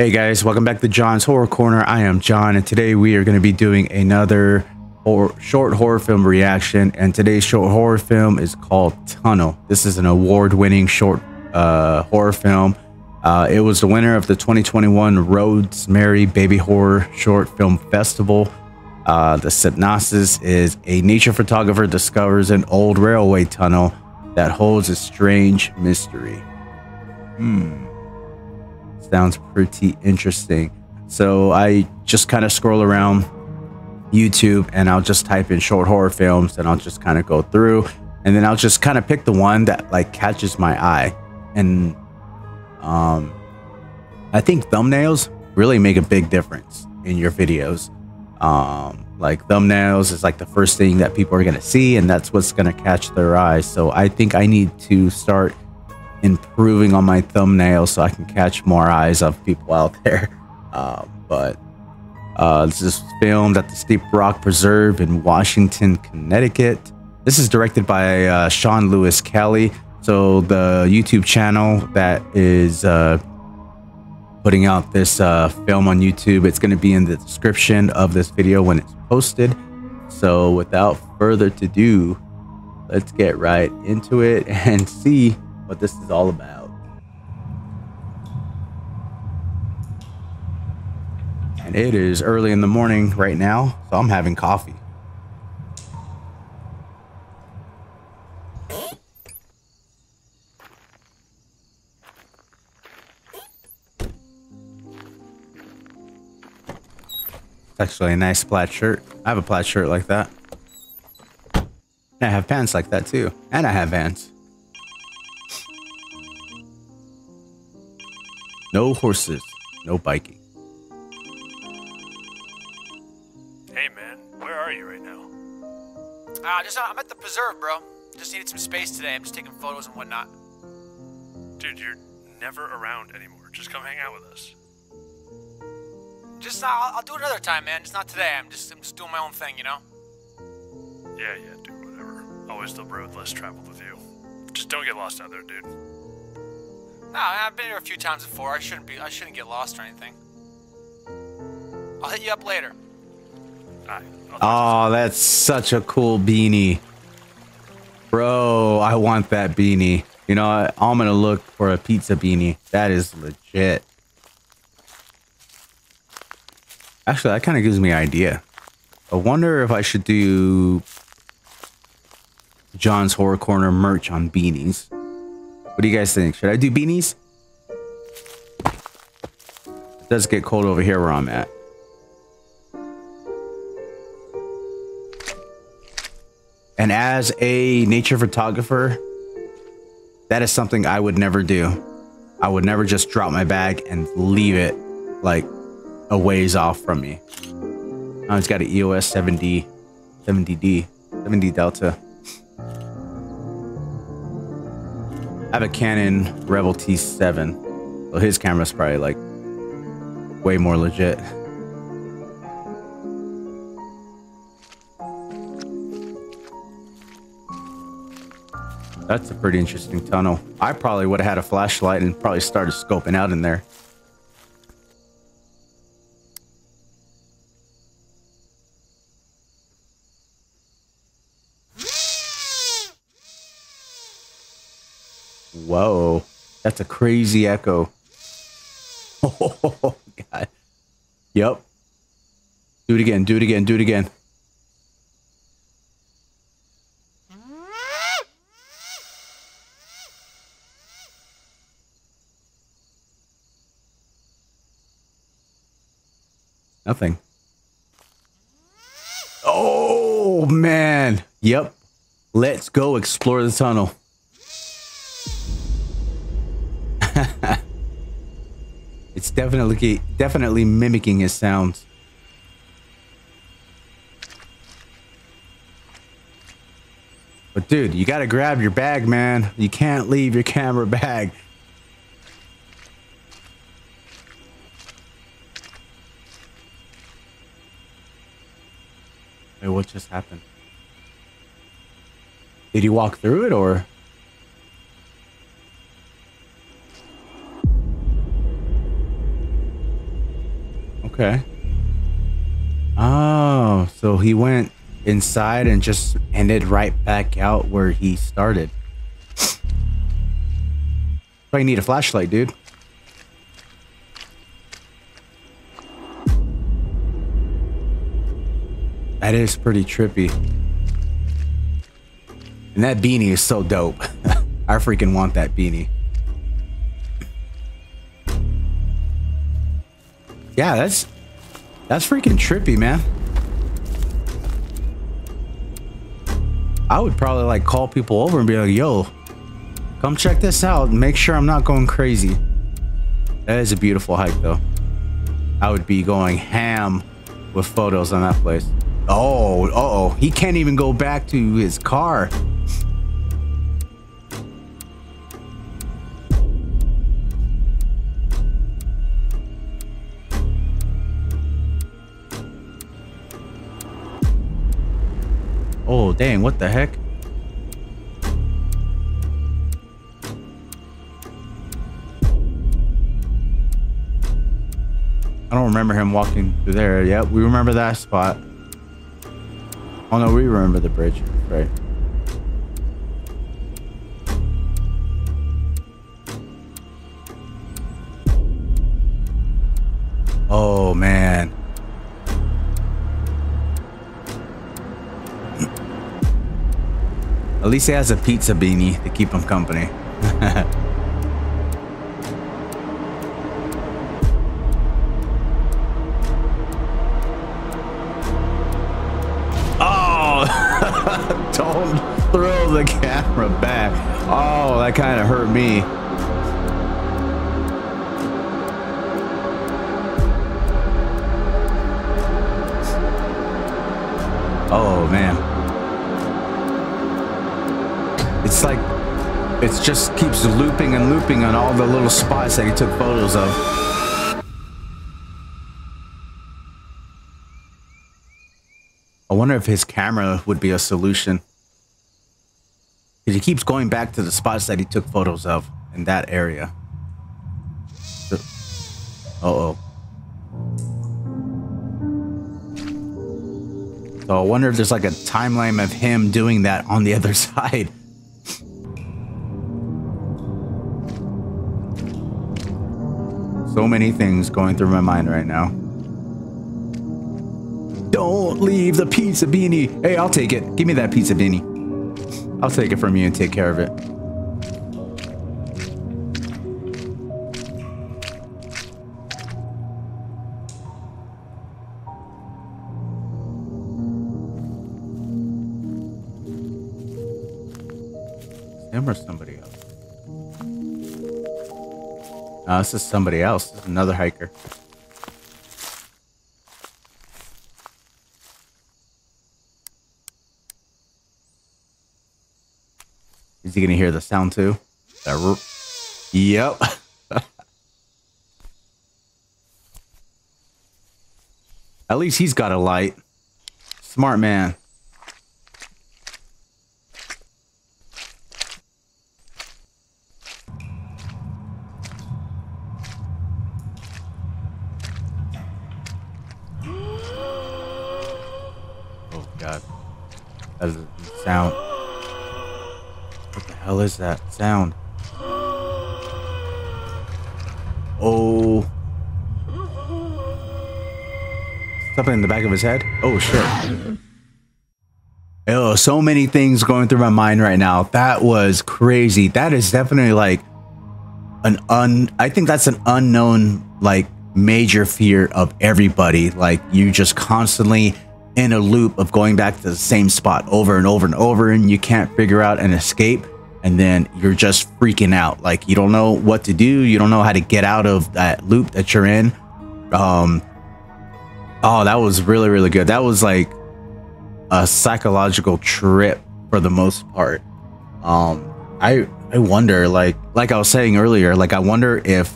Hey guys, welcome back to John's Horror Corner. I am John, and today we are going to be doing another short horror film reaction, and today's short horror film is called Tunnel. This is an award-winning short horror film. It was the winner of the 2021 Roadsmary's Baby Horror Short Film Festival. The synopsis is: a nature photographer discovers an old railway tunnel that holds a strange mystery. Sounds pretty interesting. So I just kind of scroll around YouTube and I'll just type in short horror films, and I'll just kind of go through, and then I'll just kind of pick the one that like catches my eye. And I think thumbnails really make a big difference in your videos. Like thumbnails is like the first thing that people are going to see, and that's what's going to catch their eye. So I think I need to start improving on my thumbnails so I can catch more eyes of people out there. This is filmed at the Steep Rock Preserve in Washington, Connecticut. This is directed by Sean Lewis Kelly. So the YouTube channel that is putting out this film on YouTube, it's going to be in the description of this video when it's posted. So without further ado, let's get right into it and see what this is all about. And it is early in the morning right now, so I'm having coffee. It's actually a nice plaid shirt. I have a plaid shirt like that, and I have pants like that too, and I have Vans. No horses, no biking. Hey man, where are you right now? I'm at the preserve, bro. Just needed some space today. I'm just taking photos and whatnot. Dude, you're never around anymore. Just come hang out with us. I'll do it another time, man. Just not today. I'm just doing my own thing, you know? Yeah, dude, whatever. Always the road less traveled with you. Just don't get lost out there, dude. No, I've been here a few times before. I shouldn't get lost or anything. I'll hit you up later. Right, oh, that's such a cool beanie, bro. I want that beanie. You know, I'm gonna look for a pizza beanie. That is legit. Actually, that kind of gives me an idea. I wonder if I should do John's Horror Corner merch on beanies. What do you guys think? Should I do beanies? It does get cold over here where I'm at. And as a nature photographer, that is something I would never do. I would never just drop my bag and leave it like a ways off from me. Oh, it's got an EOS 70D, 70 Delta. I have a Canon Rebel T7. Well, his camera's probably like way more legit. That's a pretty interesting tunnel. I probably would have had a flashlight and probably started scoping out in there. Whoa, that's a crazy echo. Oh, God. Yep. Do it again, do it again, do it again. Nothing. Oh, man. Yep. Let's go explore the tunnel. It's definitely mimicking his sounds. But dude, you gotta grab your bag, man. You can't leave your camera bag. Wait, what just happened? Did he walk through it, or? Okay. Oh, so he went inside and just ended right back out where he started. Probably need a flashlight, dude. That is pretty trippy. And that beanie is so dope. I freaking want that beanie. Yeah, that's freaking trippy, man. I would probably like call people over and be like, yo, come check this out and make sure I'm not going crazy. That is a beautiful hike though. I would be going ham with photos on that place. Oh, uh-oh. He can't even go back to his car. Oh, dang, what the heck? I don't remember him walking through there. Yep, we remember that spot. Oh no, we remember the bridge, right? Oh man. At least he has a pizza beanie to keep him company. Oh! Don't throw the camera back. Oh, that kind of hurt me. Oh, man. It's like, it just keeps looping and looping on all the little spots that he took photos of. I wonder if his camera would be a solution. Because he keeps going back to the spots that he took photos of in that area. Uh-oh. So I wonder if there's like a timeline of him doing that on the other side. So many things going through my mind right now. Don't leave the pizza beanie. Hey, I'll take it. Give me that pizza beanie. I'll take it from you and take care of it. Him or somebody else? No, this is somebody else. This is another hiker. Is he gonna hear the sound too? Yep. At least he's got a light. Smart man. That is a sound. What the hell is that sound? Oh. Something in the back of his head? Oh, shit. Oh, so many things going through my mind right now. That was crazy. That is definitely like an I think that's an unknown, like, major fear of everybody. Like, you just constantly in a loop of going back to the same spot over and over and over, and you can't figure out an escape, and then you're just freaking out. Like, you don't know what to do, you don't know how to get out of that loop that you're in. Oh, that was really, really good. That was like a psychological trip for the most part. I wonder, like I was saying earlier, like I wonder if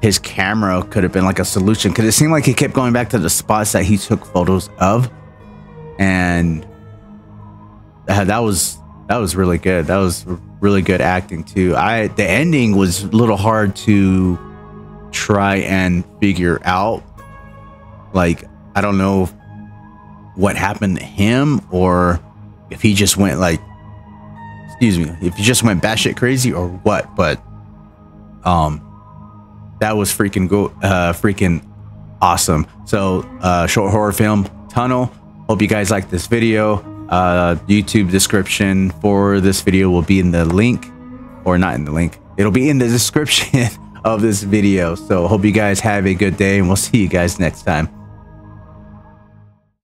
his camera could have been like a solution, because it seemed like he kept going back to the spots that he took photos of, and that was really good. That was really good acting too. The ending was a little hard to try and figure out, like, I don't know what happened to him, or if he just went like, excuse me, if he just went batshit crazy or what, but that was freaking freaking awesome. So short horror film Tunnel. Hope you guys like this video. YouTube description for this video will be in the link, or not in the link, it'll be in the description of this video. So hope you guys have a good day, and we'll see you guys next time.